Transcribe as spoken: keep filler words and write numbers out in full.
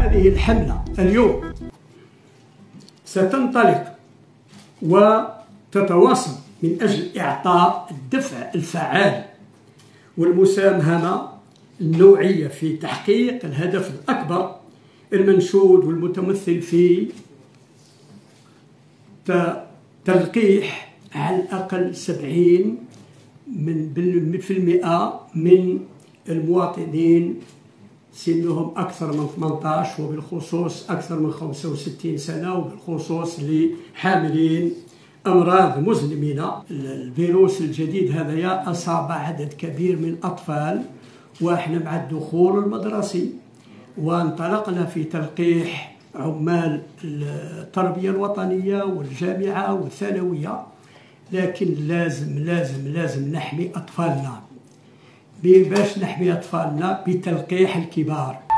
هذه الحملة اليوم ستنطلق وتتواصل من أجل إعطاء الدفع الفعال والمساهمة النوعية في تحقيق الهدف الأكبر المنشود والمتمثل في تلقيح على الأقل سبعين من في المئة من المواطنين سنهم أكثر من ثمانية عشر وبالخصوص أكثر من خمسة وستين سنة وبالخصوص لحاملين أمراض مزمنة. الفيروس الجديد هذايا أصاب عدد كبير من الأطفال وإحنا مع الدخول المدرسي وانطلقنا في تلقيح عمال التربية الوطنية والجامعة والثانوية، لكن لازم لازم لازم نحمي أطفالنا. باش نحمي أطفالنا بتلقيح الكبار.